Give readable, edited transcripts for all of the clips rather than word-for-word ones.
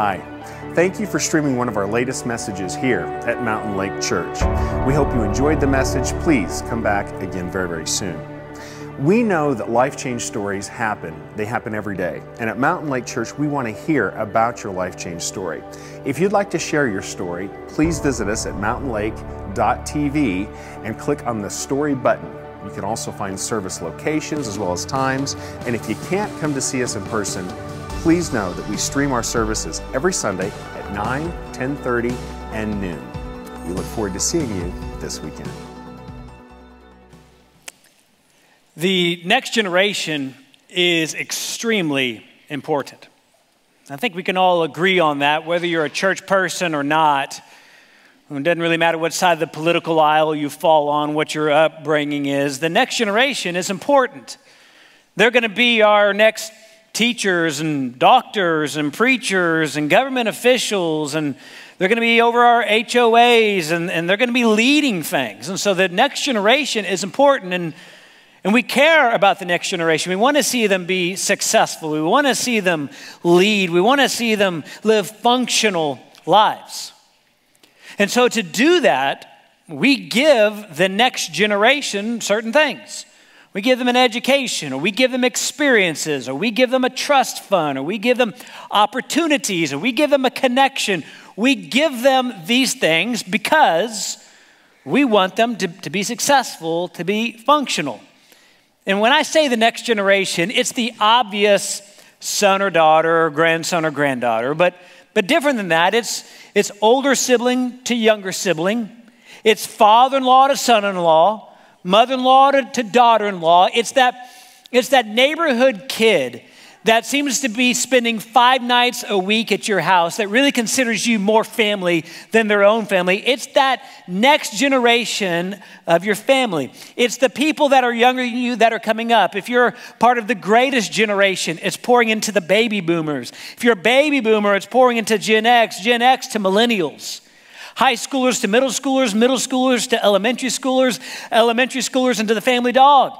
Hi. Thank you for streaming one of our latest messages here at Mountain Lake Church. We hope you enjoyed the message. Please come back again very, very soon. We know that life change stories happen. They happen every day. And at Mountain Lake Church, we want to hear about your life change story. If you'd like to share your story, please visit us at mountainlake.tv and click on the story button. You can also find service locations as well as times. And if you can't come to see us in person, please know that we stream our services every Sunday at 9, 10:30, and noon. We look forward to seeing you this weekend. The next generation is extremely important. I think we can all agree on that, whether you're a church person or not. It doesn't really matter what side of the political aisle you fall on, what your upbringing is. The next generation is important. They're going to be our next teachers and doctors and preachers and government officials, and they're going to be over our HOAs, and they're going to be leading things. And so the next generation is important, and we care about the next generation. We want to see them be successful. We want to see them lead. We want to see them live functional lives. And so to do that, we give the next generation certain things. We give them an education, or we give them experiences, or we give them a trust fund, or we give them opportunities, or we give them a connection. We give them these things because we want them to be successful, to be functional. And when I say the next generation, it's the obvious son or daughter or grandson or granddaughter. But different than that, it's older sibling to younger sibling. It's father-in-law to son-in-law, mother-in-law to daughter-in-law. It's that neighborhood kid that seems to be spending 5 nights a week at your house that really considers you more family than their own family. It's that next generation of your family. It's the people that are younger than you that are coming up. If you're part of the greatest generation, it's pouring into the baby boomers. If you're a baby boomer, it's pouring into Gen X to millennials. High schoolers to middle schoolers to elementary schoolers into the family dog.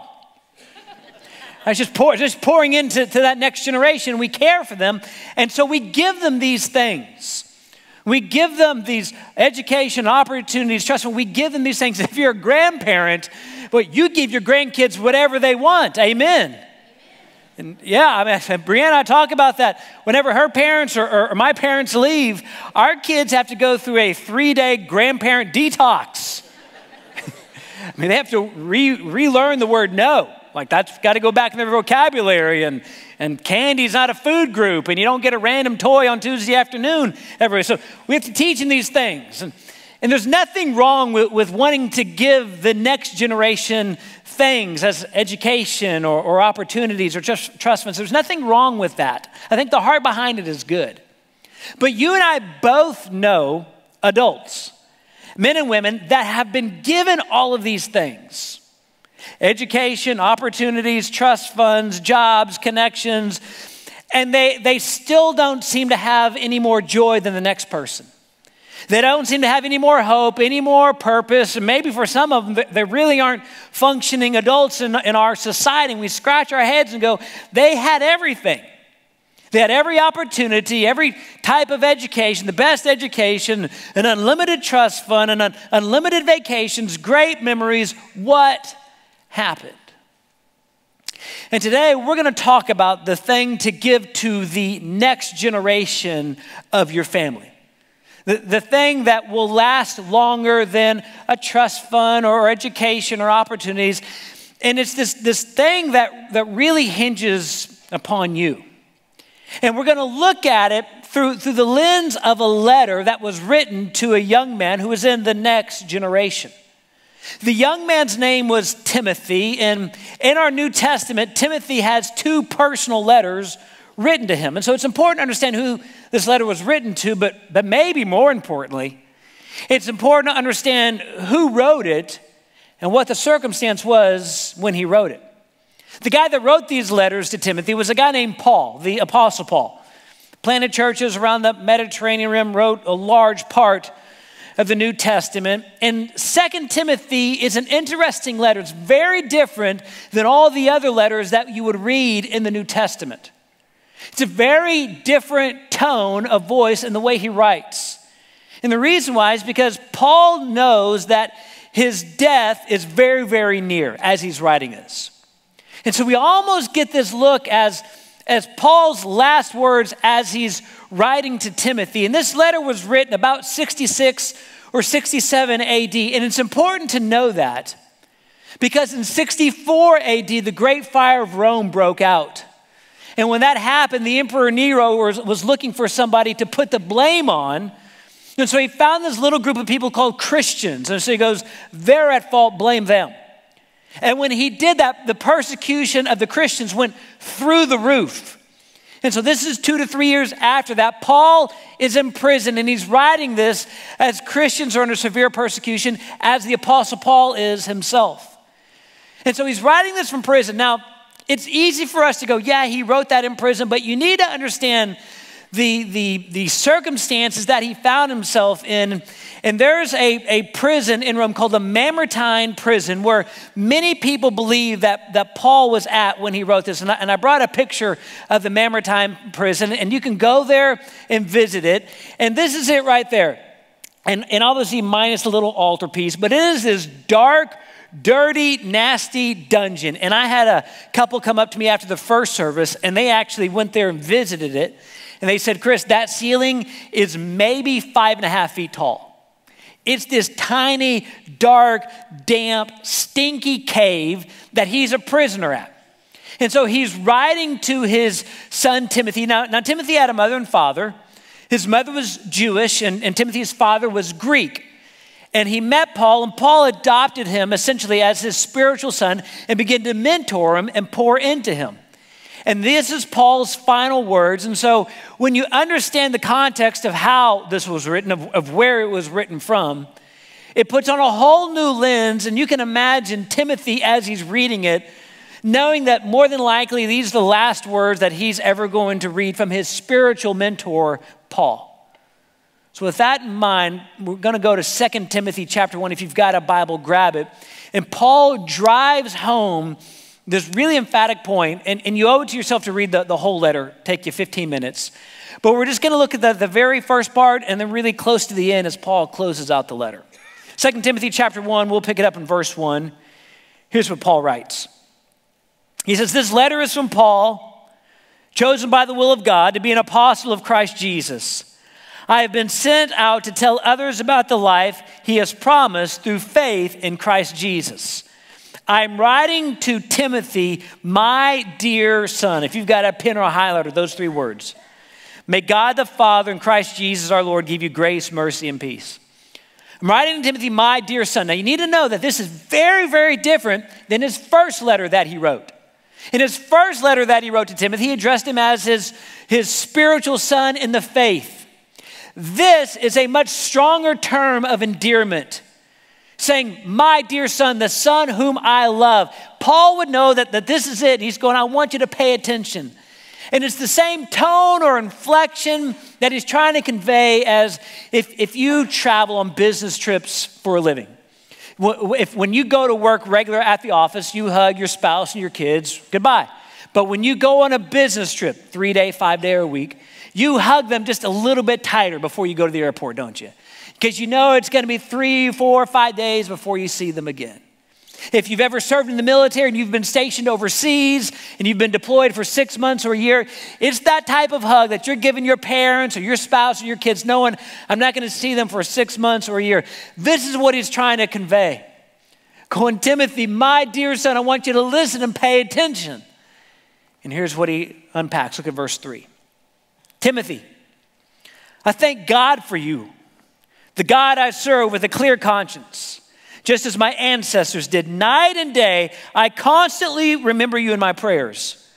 It's just pouring into that next generation. We care for them, and so we give them these things. We give them these education opportunities. Trust me, we give them these things. If you're a grandparent, well, you give your grandkids whatever they want. Amen. And yeah, I mean, Brianna, I talk about that. Whenever her parents or my parents leave, our kids have to go through a 3-day grandparent detox. I mean, they have to relearn the word no. Like, that's got to go back in their vocabulary, and candy's not a food group, and you don't get a random toy on Tuesday afternoon. So we have to teach them these things. And there's nothing wrong with wanting to give the next generation things as education or opportunities or just trust funds. There's nothing wrong with that. I think the heart behind it is good. But you and I both know adults, men and women, that have been given all of these things. Education, opportunities, trust funds, jobs, connections, and they still don't seem to have any more joy than the next person. They don't seem to have any more hope, any more purpose, and maybe for some of them, they really aren't functioning adults in our society, and we scratch our heads and go, they had everything. They had every opportunity, every type of education, the best education, an unlimited trust fund, an unlimited vacations, great memories. What happened? And today we're going to talk about the thing to give to the next generation of your family. The thing that will last longer than a trust fund or education or opportunities. And it's this thing that really hinges upon you. And we're going to look at it through the lens of a letter that was written to a young man who was in the next generation. The young man's name was Timothy, and in our New Testament, Timothy has 2 personal letters written to him. And so it's important to understand who this letter was written to, but maybe more importantly, it's important to understand who wrote it and what the circumstance was when he wrote it. The guy that wrote these letters to Timothy was a guy named Paul, the Apostle Paul. Planted churches around the Mediterranean rim, wrote a large part of the New Testament. And 2 Timothy is an interesting letter. It's very different than all the other letters that you would read in the New Testament. It's a very different tone of voice in the way he writes. And the reason why is because Paul knows that his death is very, very near as he's writing this. And so we almost get this look as Paul's last words as he's writing to Timothy. And this letter was written about 66 or 67 AD. And it's important to know that because in 64 AD, the Great Fire of Rome broke out. And when that happened, the Emperor Nero was looking for somebody to put the blame on. And so he found this little group of people called Christians. And so he goes, they're at fault, blame them. And when he did that, the persecution of the Christians went through the roof. And so this is 2 to 3 years after that. Paul is in prison and he's writing this as Christians are under severe persecution, as the Apostle Paul is himself. And so he's writing this from prison. Now, it's easy for us to go, yeah, he wrote that in prison, but you need to understand the circumstances that he found himself in. And there's a prison in Rome called the Mamertine Prison where many people believe that Paul was at when he wrote this. And I brought a picture of the Mamertine Prison, and you can go there and visit it. And this is it right there. And obviously minus a little altarpiece, but it is this dark, dirty, nasty dungeon. And I had a couple come up to me after the first service, and they actually went there and visited it. And they said, Chris, that ceiling is maybe 5.5 feet tall. It's this tiny, dark, damp, stinky cave that he's a prisoner at. And so he's writing to his son, Timothy. Now Timothy had a mother and father. His mother was Jewish, and Timothy's father was Greek. And he met Paul, and Paul adopted him essentially as his spiritual son and began to mentor him and pour into him. And this is Paul's final words. And so when you understand the context of how this was written, of where it was written from, it puts on a whole new lens. And you can imagine Timothy as he's reading it, knowing that more than likely these are the last words that he's ever going to read from his spiritual mentor, Paul. So with that in mind, we're going to go to 2 Timothy chapter 1. If you've got a Bible, grab it. And Paul drives home this really emphatic point, and you owe it to yourself to read the whole letter. Take you 15 minutes. But we're just going to look at the very first part and then really close to the end as Paul closes out the letter. 2 Timothy chapter 1, we'll pick it up in verse 1. Here's what Paul writes. He says, this letter is from Paul, chosen by the will of God to be an apostle of Christ Jesus. I have been sent out to tell others about the life he has promised through faith in Christ Jesus. I'm writing to Timothy, my dear son. If you've got a pen or a highlighter, those three words. May God the Father and Christ Jesus our Lord give you grace, mercy, and peace. I'm writing to Timothy, my dear son. Now you need to know that this is very, very different than his first letter that he wrote. In his first letter that he wrote to Timothy, he addressed him as his spiritual son in the faith. This is a much stronger term of endearment, saying, my dear son, the son whom I love. Paul would know that this is it. He's going, I want you to pay attention. And it's the same tone or inflection that he's trying to convey as if you travel on business trips for a living. When you go to work regular at the office, you hug your spouse and your kids, goodbye. But when you go on a business trip, 3-day, 5-day or a week, you hug them just a little bit tighter before you go to the airport, don't you? Because you know it's going to be 3, 4, 5 days before you see them again. If you've ever served in the military and you've been stationed overseas and you've been deployed for 6 months or a year, it's that type of hug that you're giving your parents or your spouse or your kids, knowing I'm not going to see them for 6 months or a year. This is what he's trying to convey. Going, Timothy, my dear son, I want you to listen and pay attention. And here's what he unpacks. Look at verse 3. Timothy, I thank God for you, the God I serve with a clear conscience, just as my ancestors did. Night and day, I constantly remember you in my prayers.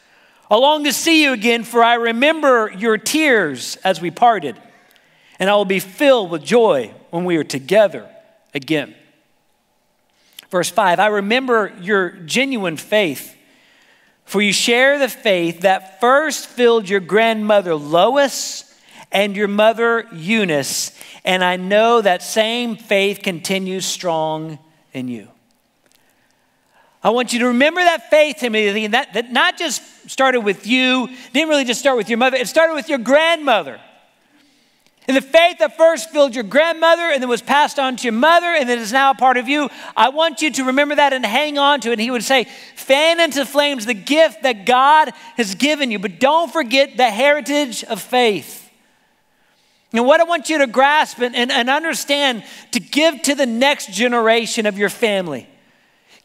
I long to see you again, for I remember your tears as we parted, and I will be filled with joy when we are together again. Verse 5, I remember your genuine faith, for you share the faith that first filled your grandmother Lois and your mother Eunice, and I know that same faith continues strong in you. I want you to remember that faith, Timothy, and that not just started with you, didn't really just start with your mother, it started with your grandmother. And the faith that first filled your grandmother and then was passed on to your mother and then is now a part of you, I want you to remember that and hang on to it. And he would say, fan into flames the gift that God has given you, but don't forget the heritage of faith. And what I want you to grasp and understand to give to the next generation of your family,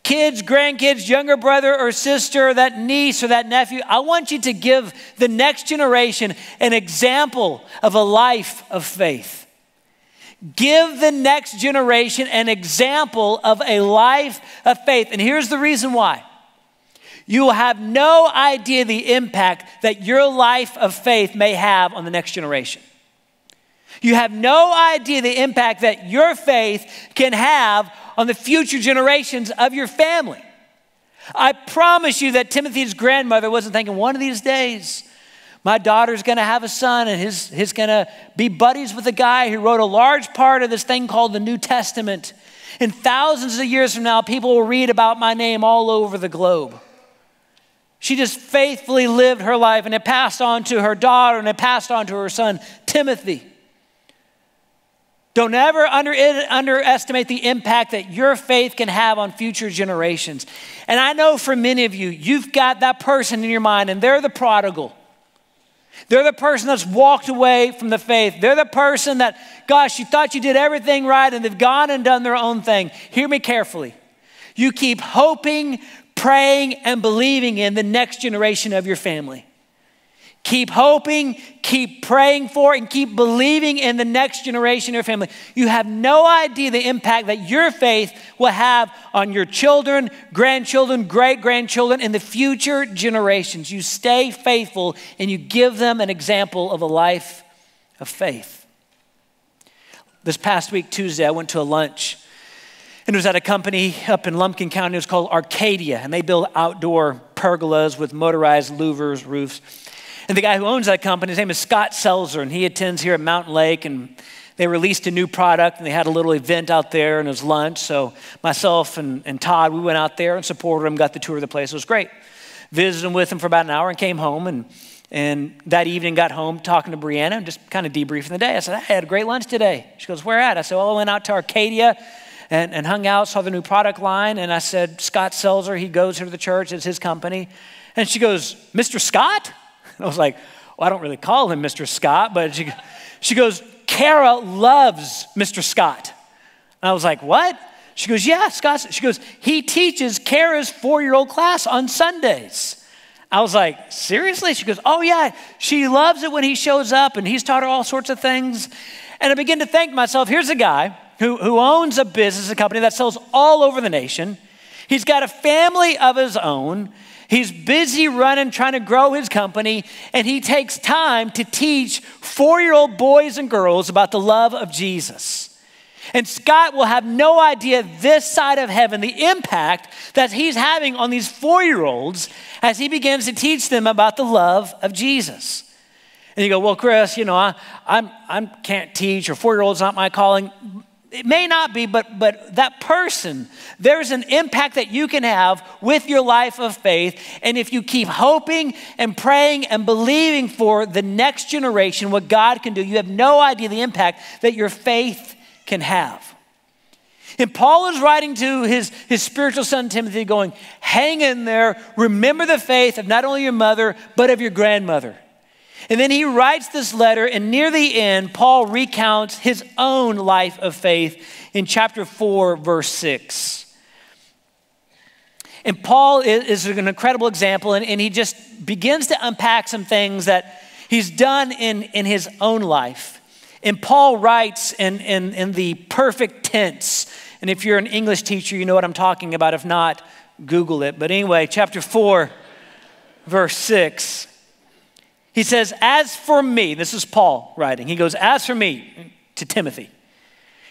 kids, grandkids, younger brother or sister, that niece or that nephew, I want you to give the next generation an example of a life of faith. Give the next generation an example of a life of faith. And here's the reason why. You will have no idea the impact that your life of faith may have on the next generation. You have no idea the impact that your faith can have on the future generations of your family. I promise you that Timothy's grandmother wasn't thinking, one of these days, my daughter's gonna have a son and he's gonna be buddies with a guy who wrote a large part of this thing called the New Testament. And thousands of years from now, people will read about my name all over the globe. She just faithfully lived her life and it passed on to her daughter and it passed on to her son, Timothy. Don't ever underestimate the impact that your faith can have on future generations. And I know for many of you, you've got that person in your mind and they're the prodigal. They're the person that's walked away from the faith. They're the person that, gosh, you thought you did everything right and they've gone and done their own thing. Hear me carefully. You keep hoping, praying, and believing in the next generation of your family. Keep hoping, keep praying for, and keep believing in the next generation of your family. You have no idea the impact that your faith will have on your children, grandchildren, great-grandchildren, and the future generations. You stay faithful and you give them an example of a life of faith. This past week, Tuesday, I went to a lunch and it was at a company up in Lumpkin County. It was called Arcadia, and they build outdoor pergolas with motorized louvers, roofs. And the guy who owns that company, his name is Scott Selzer, and he attends here at Mountain Lake, and they released a new product, and they had a little event out there, and it was lunch. So myself and Todd, we went out there and supported him, got the tour of the place. It was great. Visited with him for about an hour and came home, and that evening got home talking to Brianna and just kind of debriefing the day. I said, I had a great lunch today. She goes, where at? I said, well, I went out to Arcadia and hung out, saw the new product line, and I said, Scott Selzer, he goes here to the church, it's his company. And she goes, Mr. Scott? And I was like, well, I don't really call him Mr. Scott, but she goes, Kara loves Mr. Scott. And I was like, what? She goes, yeah, Scott. She goes, he teaches Kara's 4-year-old class on Sundays. I was like, seriously? She goes, oh yeah, she loves it when he shows up and he's taught her all sorts of things. And I begin to think to myself, here's a guy who owns a business, a company that sells all over the nation. He's got a family of his own. He's busy running, trying to grow his company, and he takes time to teach 4-year-old boys and girls about the love of Jesus. And Scott will have no idea this side of heaven, the impact that he's having on these 4-year-olds as he begins to teach them about the love of Jesus. And you go, well, Chris, you know, I can't teach, or 4-year-old's not my calling. It may not be, but that person, there's an impact that you can have with your life of faith. And if you keep hoping and praying and believing for the next generation, what God can do, you have no idea the impact that your faith can have. And Paul is writing to his spiritual son, Timothy, going, hang in there, remember the faith of not only your mother, but of your grandmother. And then he writes this letter, and near the end, Paul recounts his own life of faith in chapter 4, verse 6. And Paul is an incredible example, and he just begins to unpack some things that he's done in his own life. And Paul writes in the perfect tense. And if you're an English teacher, you know what I'm talking about. If not, Google it. But anyway, chapter 4, verse 6. He says, as for me, this is Paul writing. He goes, as for me, to Timothy.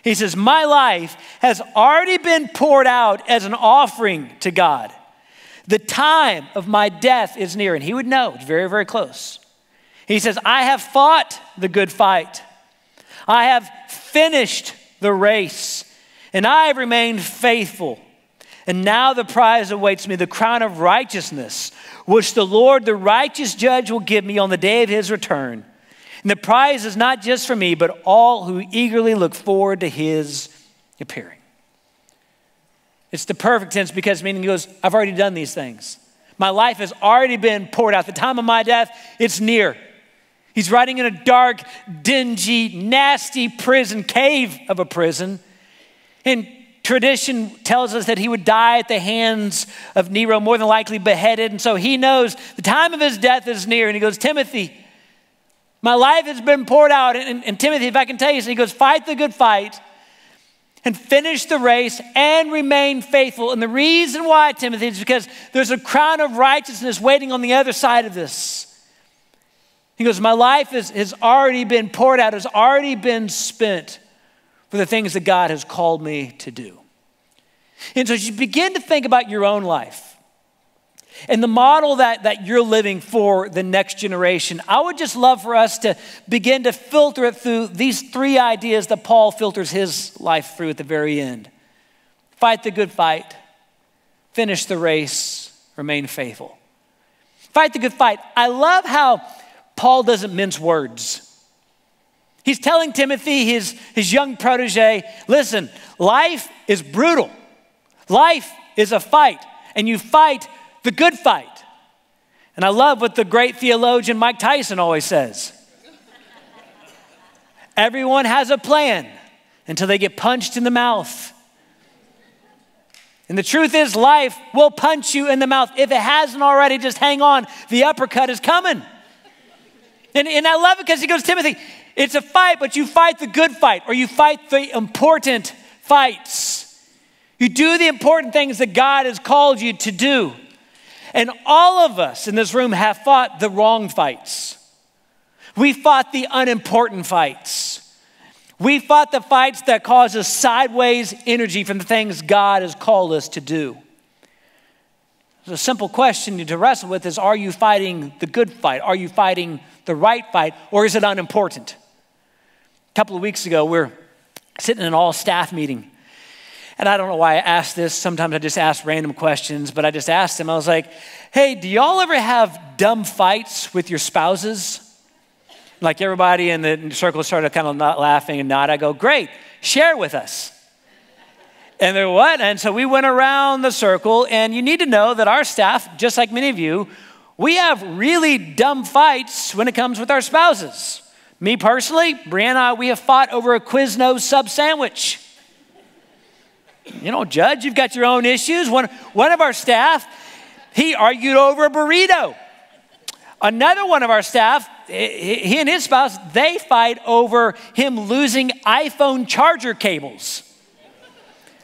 He says, my life has already been poured out as an offering to God. The time of my death is near. And he would know, it's very, very close. He says, I have fought the good fight. I have finished the race. And I have remained faithful. And now the prize awaits me, the crown of righteousness, which the Lord, the righteous judge, will give me on the day of his return. And the prize is not just for me, but all who eagerly look forward to his appearing. It's the perfect tense because meaning he goes, I've already done these things. My life has already been poured out. The time of my death, it's near. He's writing in a dark, dingy, nasty prison, cave of a prison. And tradition tells us that he would die at the hands of Nero, more than likely beheaded. And so he knows the time of his death is near. And he goes, Timothy, my life has been poured out. And Timothy, if I can tell you, so he goes, fight the good fight and finish the race and remain faithful. And the reason why, Timothy, is because there's a crown of righteousness waiting on the other side of this. He goes, my life has already been poured out, has already been spent for the things that God has called me to do. And so as you begin to think about your own life and the model that you're living for the next generation, I would just love for us to begin to filter it through these three ideas that Paul filters his life through at the very end. Fight the good fight, finish the race, remain faithful. Fight the good fight. I love how Paul doesn't mince words. He's telling Timothy, his young protege, listen, life is brutal. Life is a fight, and you fight the good fight. And I love what the great theologian Mike Tyson always says. Everyone has a plan until they get punched in the mouth. And the truth is, life will punch you in the mouth. If it hasn't already, just hang on. The uppercut is coming. And I love it because he goes, Timothy, it's a fight, but you fight the good fight, or you fight the important fights. You do the important things that God has called you to do. And all of us in this room have fought the wrong fights. We fought the unimportant fights. We fought the fights that cause us sideways energy from the things God has called us to do. The simple question to wrestle with is, are you fighting the good fight? Are you fighting the right fight? Or is it unimportant? A couple of weeks ago, we're sitting in an all-staff meeting. And I don't know why I asked this. Sometimes I just ask random questions, but I just asked them. I was like, hey, do y'all ever have dumb fights with your spouses? Like everybody in the circle started kind of not laughing and nod. I go, great, share with us. And they're what? And so we went around the circle, and you need to know that our staff, just like many of you, we have really dumb fights when it comes with our spouses. Me personally, Brianna, we have fought over a Quiznos sub sandwich. You don't judge, you've got your own issues. One of our staff, he argued over a burrito. Another one of our staff, he and his spouse, they fight over him losing iPhone charger cables.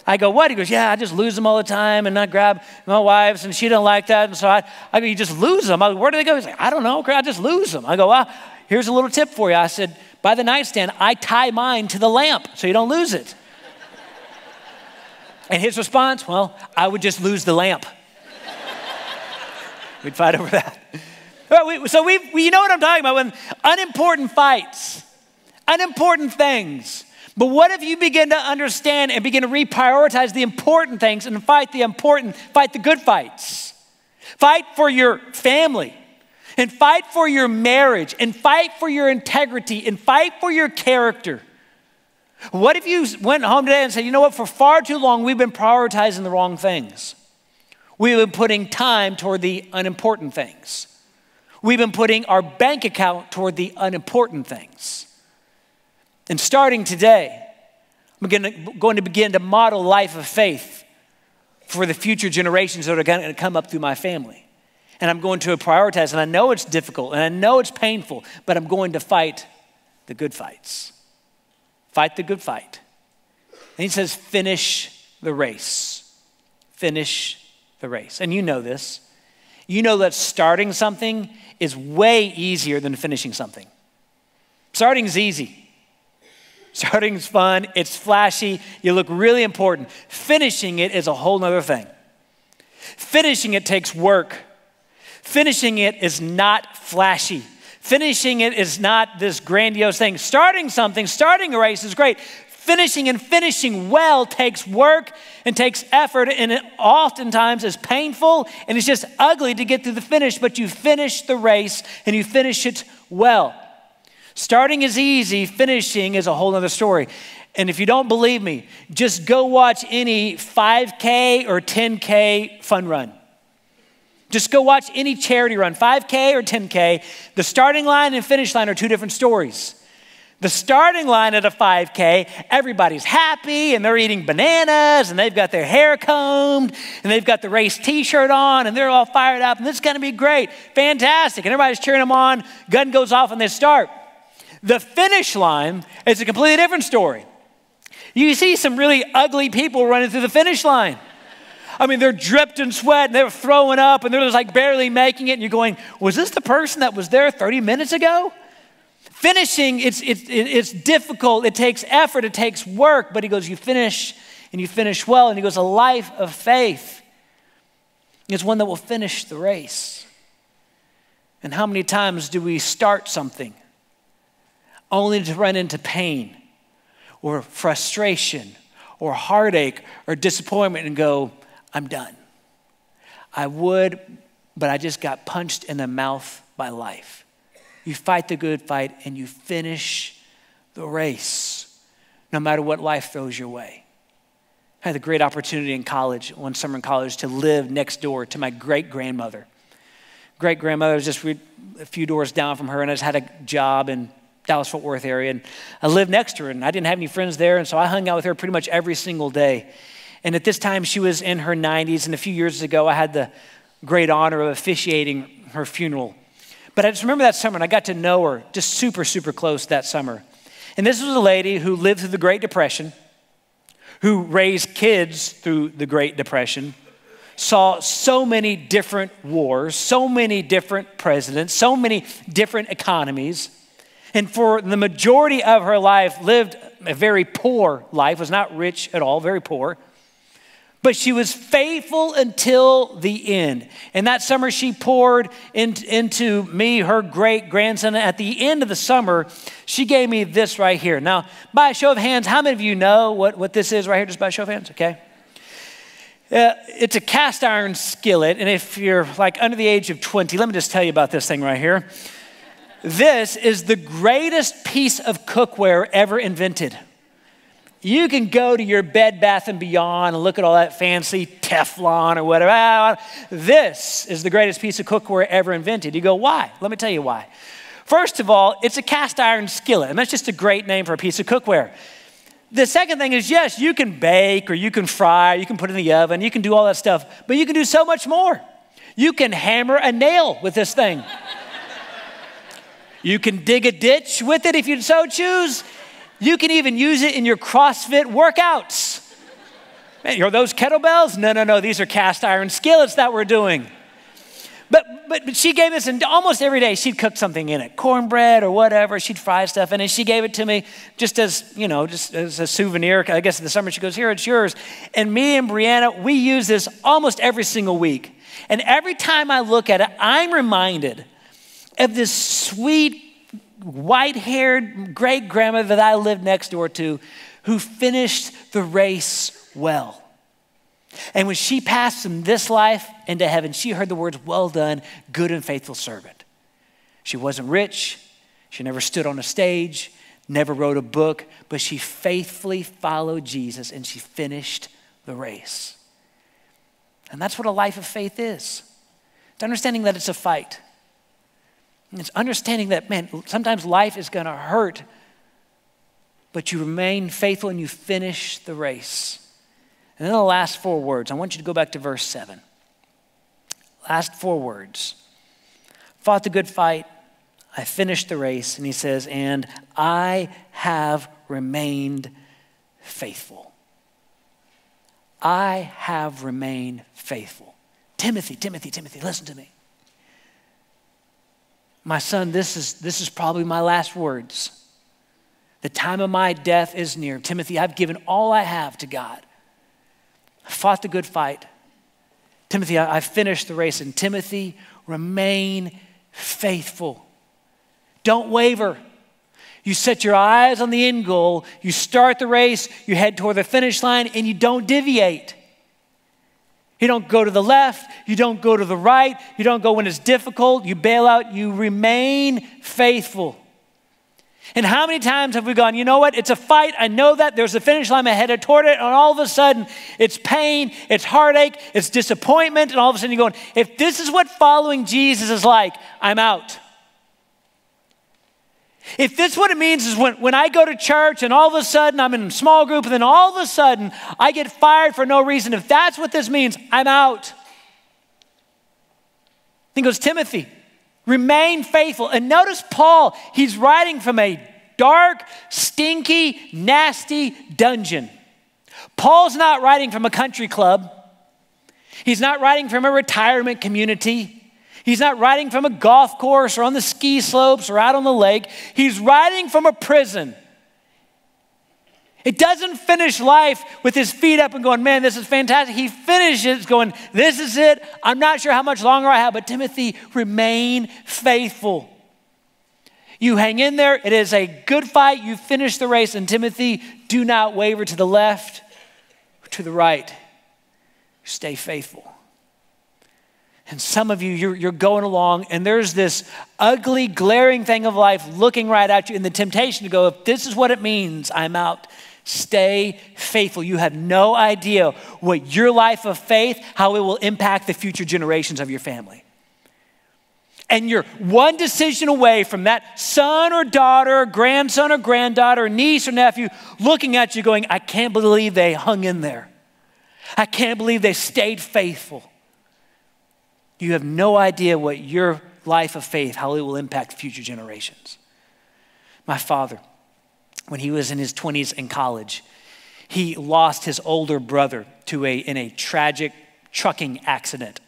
I go, what? He goes, yeah, I just lose them all the time, and I grab my wife's, and she doesn't like that. And so I go, you just lose them. I go, where do they go? He's like, I don't know. I just lose them. I go, well, here's a little tip for you. I said, by the nightstand, I tie mine to the lamp so you don't lose it. And his response, well, I would just lose the lamp. We'd fight over that. Right, so you know what I'm talking about when unimportant fights, unimportant things. But what if you begin to understand and begin to reprioritize the important things and fight the important, fight the good fights. Fight for your family and fight for your marriage and fight for your integrity and fight for your character. What if you went home today and said, you know what, for far too long we've been prioritizing the wrong things. We've been putting time toward the unimportant things. We've been putting our bank account toward the unimportant things. And starting today, I'm going to begin to model life of faith for the future generations that are going to come up through my family. And I'm going to prioritize, and I know it's difficult, and I know it's painful, but I'm going to fight the good fights. Fight the good fight. And he says, finish the race. Finish the race. And you know this. You know that starting something is way easier than finishing something. Starting is easy. Starting's fun, it's flashy, you look really important. Finishing it is a whole nother thing. Finishing it takes work. Finishing it is not flashy. Finishing it is not this grandiose thing. Starting something, starting a race is great. finishing and finishing well takes work and takes effort, and it oftentimes is painful and it's just ugly to get to the finish, but you finish the race and you finish it well. Starting is easy, finishing is a whole other story. And if you don't believe me, just go watch any 5K or 10K fun run. Just go watch any charity run, 5K or 10K. The starting line and finish line are two different stories. The starting line at a 5K, everybody's happy and they're eating bananas and they've got their hair combed and they've got the race t-shirt on and they're all fired up and this is gonna be great, fantastic. And everybody's cheering them on, gun goes off and they start. The finish line is a completely different story. You see some really ugly people running through the finish line. I mean, they're dripped in sweat and they're throwing up and they're just like barely making it. And you're going, was this the person that was there 30 minutes ago? Finishing, it's difficult. It takes effort. It takes work. But he goes, you finish and you finish well. And he goes, a life of faith is one that will finish the race. And how many times do we start something only to run into pain or frustration or heartache or disappointment and go, I'm done. I would, but I just got punched in the mouth by life. You fight the good fight and you finish the race, no matter what life throws your way. I had the great opportunity in college, one summer in college, to live next door to my great-grandmother. Great-grandmother was just a few doors down from her, and I just had a job in Dallas-Fort Worth area, and I lived next to her, and I didn't have any friends there, and so I hung out with her pretty much every single day. And at this time, she was in her 90s, and a few years ago, I had the great honor of officiating her funeral. But I just remember that summer, and I got to know her just super, super close that summer. And this was a lady who lived through the Great Depression, who raised kids through the Great Depression, saw so many different wars, so many different presidents, so many different economies. And for the majority of her life, lived a very poor life, was not rich at all, very poor. But she was faithful until the end. And that summer she poured into me, her great-grandson. At the end of the summer, she gave me this right here. Now, by a show of hands, how many of you know what this is right here, just by a show of hands, okay? It's a cast iron skillet. And if you're like under the age of 20, let me just tell you about this thing right here. This is the greatest piece of cookware ever invented. You can go to your Bed Bath & Beyond and look at all that fancy Teflon or whatever. This is the greatest piece of cookware ever invented. You go, why? Let me tell you why. First of all, it's a cast iron skillet, and that's just a great name for a piece of cookware. The second thing is, yes, you can bake or you can fry, you can put it in the oven, you can do all that stuff, but you can do so much more. You can hammer a nail with this thing. You can dig a ditch with it if you so choose. You can even use it in your CrossFit workouts. Man, are those kettlebells? No, these are cast iron skillets that we're doing. But she gave this, and almost every day she'd cook something in it, cornbread or whatever, she'd fry stuff in it. She gave it to me just as, you know, just as a souvenir. I guess in the summer she goes, here, it's yours. And me and Brianna, we use this almost every single week. And every time I look at it, I'm reminded of this sweet, white-haired great-grandmother that I lived next door to, who finished the race well. And when she passed from this life into heaven, she heard the words, well done, good and faithful servant. She wasn't rich. She never stood on a stage, never wrote a book, but she faithfully followed Jesus and she finished the race. And that's what a life of faith is. It's understanding that it's a fight. It's understanding that, man, sometimes life is going to hurt, but you remain faithful and you finish the race. And then the last four words, I want you to go back to verse 7. Last four words. Fought the good fight, I finished the race, and he says, and I have remained faithful. I have remained faithful. Timothy, listen to me. My son, this is probably my last words. The time of my death is near. Timothy, I've given all I have to God. I fought the good fight. Timothy, I finished the race. And Timothy, remain faithful. Don't waver. You set your eyes on the end goal. You start the race. You head toward the finish line, and you don't deviate. You don't go to the left. You don't go to the right. You don't go when it's difficult. You bail out. You remain faithful. And how many times have we gone, you know what? It's a fight. I know that. There's a finish line. I'm headed toward it. And all of a sudden, it's pain. It's heartache. It's disappointment. And all of a sudden, you're going, if this is what following Jesus is like, I'm out. If this is what it means is when I go to church and all of a sudden I'm in a small group and then all of a sudden I get fired for no reason, if that's what this means, I'm out. Then goes Timothy, remain faithful. And notice Paul, he's writing from a dark, stinky, nasty dungeon. Paul's not writing from a country club. He's not writing from a retirement community. He's not writing from a golf course or on the ski slopes or out on the lake. He's writing from a prison. It doesn't finish life with his feet up and going, man, this is fantastic. He finishes going, this is it. I'm not sure how much longer I have, but Timothy, remain faithful. You hang in there. It is a good fight. You finish the race. And Timothy, do not waver to the left or to the right. Stay faithful. And some of you, you're going along and there's this ugly, glaring thing of life looking right at you and the temptation to go, if this is what it means, I'm out. Stay faithful. You have no idea what your life of faith, how it will impact the future generations of your family. And you're one decision away from that son or daughter, grandson or granddaughter, niece or nephew looking at you going, I can't believe they hung in there. I can't believe they stayed faithful. You have no idea what your life of faith, how it will impact future generations. My father, when he was in his 20s in college, he lost his older brother in a tragic trucking accident.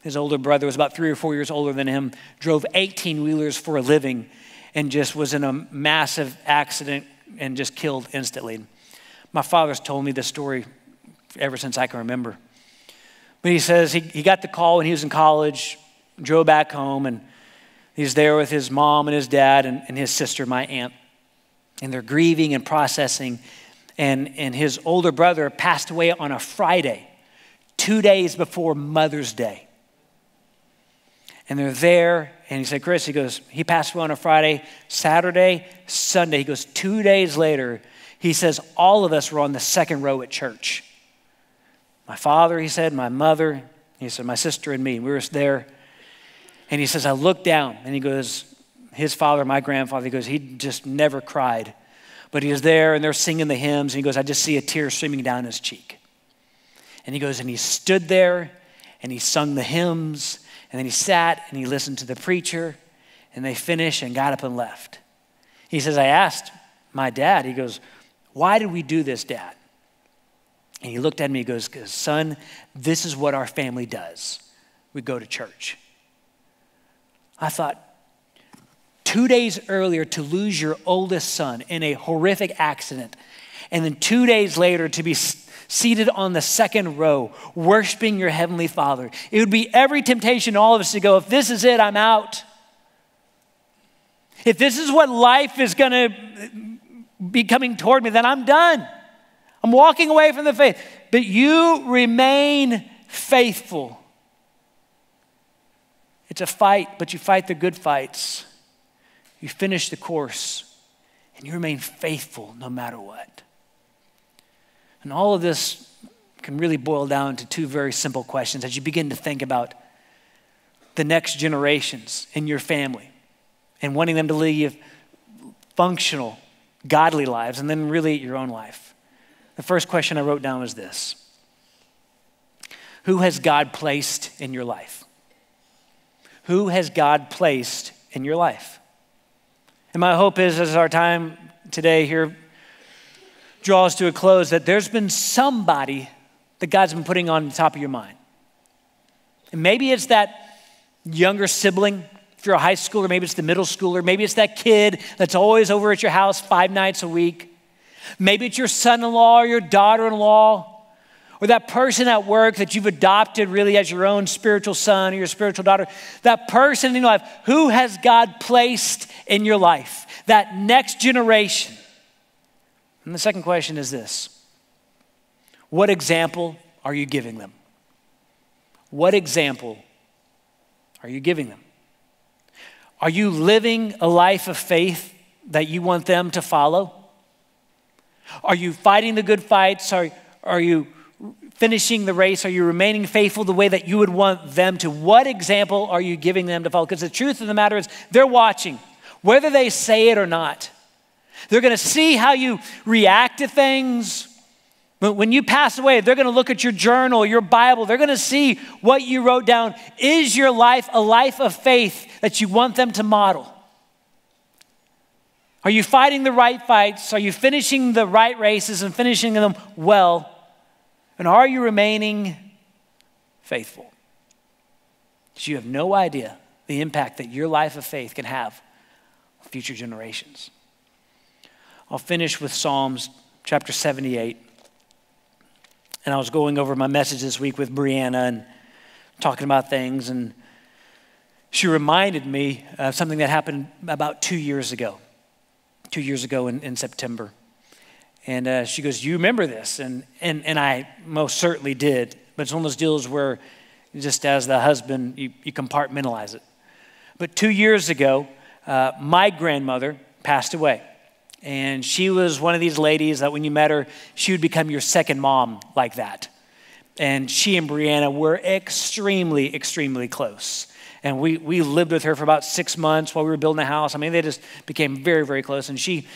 His older brother was about 3 or 4 years older than him, drove 18-wheelers for a living, and just was in a massive accident and just killed instantly. My father's told me this story ever since I can remember. But he says he got the call when he was in college, drove back home, and he's there with his mom and his dad and his sister, my aunt. And they're grieving and processing. And his older brother passed away on a Friday, 2 days before Mother's Day. And they're there, and he said, Chris, he goes, he passed away on a Friday, Saturday, Sunday. He goes, 2 days later, he says, all of us were on the second row at church. My father, he said, my mother, he said, my sister and me, we were there. And he says, I looked down and he goes, his father, my grandfather, he goes, he just never cried. But he was there and they're singing the hymns and he goes, I just see a tear streaming down his cheek. And he goes, and he stood there and he sung the hymns and then he sat and he listened to the preacher and they finished and got up and left. He says, I asked my dad, he goes, why did we do this, Dad? And he looked at me, he goes, son, this is what our family does. We go to church. I thought, 2 days earlier to lose your oldest son in a horrific accident, and then 2 days later to be seated on the second row, worshiping your heavenly Father. It would be every temptation to all of us to go, if this is it, I'm out. If this is what life is going to be coming toward me, then I'm done. I'm walking away from the faith. But you remain faithful. It's a fight, but you fight the good fights. You finish the course, and you remain faithful no matter what. And all of this can really boil down to two very simple questions as you begin to think about the next generations in your family and wanting them to live functional, godly lives, and then really your own life. The first question I wrote down was this. Who has God placed in your life? Who has God placed in your life? And my hope is as our time today here draws to a close that there's been somebody that God's been putting on the top of your mind. And maybe it's that younger sibling if you're a high schooler, maybe it's the middle schooler, maybe it's that kid that's always over at your house 5 nights a week. Maybe it's your son-in-law or your daughter-in-law or that person at work that you've adopted really as your own spiritual son or your spiritual daughter, that person in your life, who has God placed in your life? That next generation. And the second question is this: what example are you giving them? What example are you giving them? Are you living a life of faith that you want them to follow? Are you fighting the good fights? Are you finishing the race? Are you remaining faithful the way that you would want them to? What example are you giving them to follow? Because the truth of the matter is they're watching, whether they say it or not. They're going to see how you react to things. When you pass away, they're going to look at your journal, your Bible. They're going to see what you wrote down. Is your life a life of faith that you want them to model? Are you fighting the right fights? Are you finishing the right races and finishing them well? And are you remaining faithful? Because you have no idea the impact that your life of faith can have on future generations. I'll finish with Psalms chapter 78. And I was going over my message this week with Brianna and talking about things. And she reminded me of something that happened about 2 years ago. 2 years ago in September. And she goes, "You remember this?" And I most certainly did. But it's one of those deals where just as the husband, you compartmentalize it. But 2 years ago, my grandmother passed away. And she was one of these ladies that when you met her, she would become your second mom like that. And she and Brianna were extremely, extremely close. And we lived with her for about 6 months while we were building a house. I mean, they just became very, very close. And she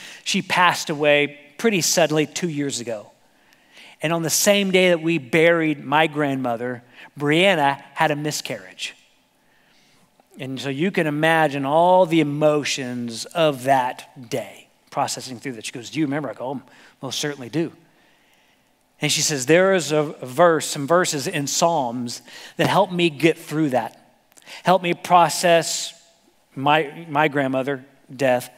passed away pretty suddenly 2 years ago. And on the same day that we buried my grandmother, Brianna had a miscarriage. And so you can imagine all the emotions of that day, processing through that. She goes, "Do you remember?" I go, "Oh, most certainly do." And she says, "There is a verse, some verses in Psalms that helped me get through that. Help me process my grandmother death,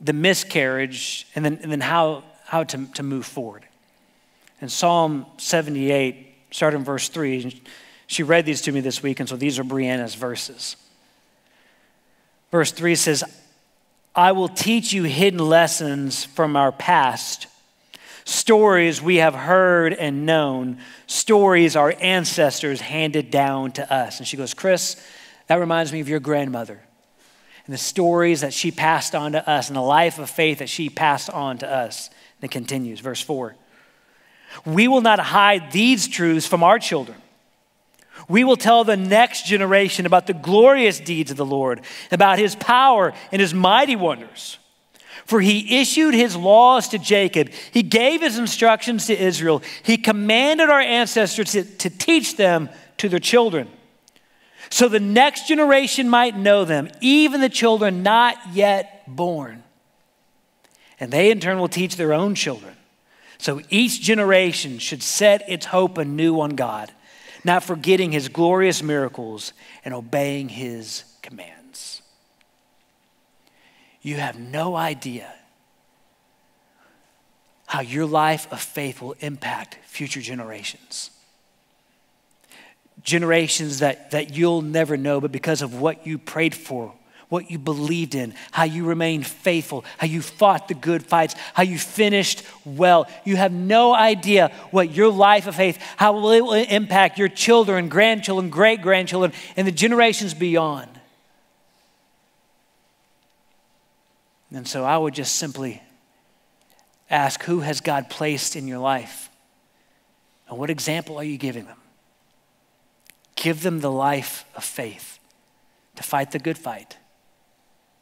the miscarriage, and then how to move forward." And Psalm 78, starting in verse 3, she read these to me this week, and so these are Brianna's verses. Verse 3 says, "I will teach you hidden lessons from our past, stories we have heard and known, stories our ancestors handed down to us." And she goes, "Chris, that reminds me of your grandmother and the stories that she passed on to us and the life of faith that she passed on to us." And it continues, verse 4. "We will not hide these truths from our children. We will tell the next generation about the glorious deeds of the Lord, about his power and his mighty wonders. For he issued his laws to Jacob. He gave his instructions to Israel. He commanded our ancestors to teach them to their children, so the next generation might know them, even the children not yet born. And they in turn will teach their own children. So each generation should set its hope anew on God, not forgetting his glorious miracles and obeying his commands." You have no idea how your life of faith will impact future generations. Generations that you'll never know, but because of what you prayed for, what you believed in, how you remained faithful, how you fought the good fights, how you finished well. You have no idea what your life of faith, how it will impact your children, grandchildren, great-grandchildren, and the generations beyond. And so I would just simply ask, who has God placed in your life? And what example are you giving them? Give them the life of faith to fight the good fight,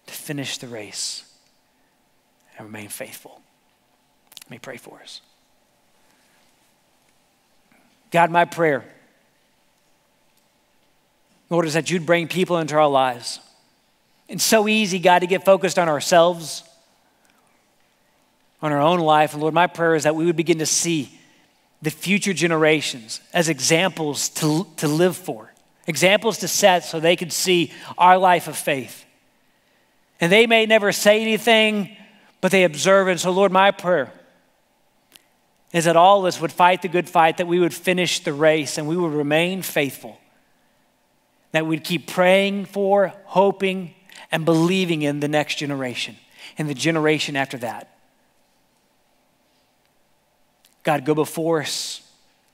to finish the race, and remain faithful. Let me pray for us. God, my prayer, Lord, is that you'd bring people into our lives. It's so easy, God, to get focused on ourselves, on our own life. And Lord, my prayer is that we would begin to see the future generations as examples to live for, examples to set so they could see our life of faith. And they may never say anything, but they observe it. So Lord, my prayer is that all of us would fight the good fight, that we would finish the race and we would remain faithful, that we'd keep praying for, hoping, and believing in the next generation and the generation after that. God, go before us,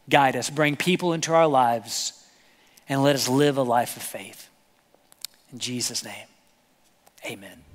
guide us, bring people into our lives, and let us live a life of faith. In Jesus' name, amen.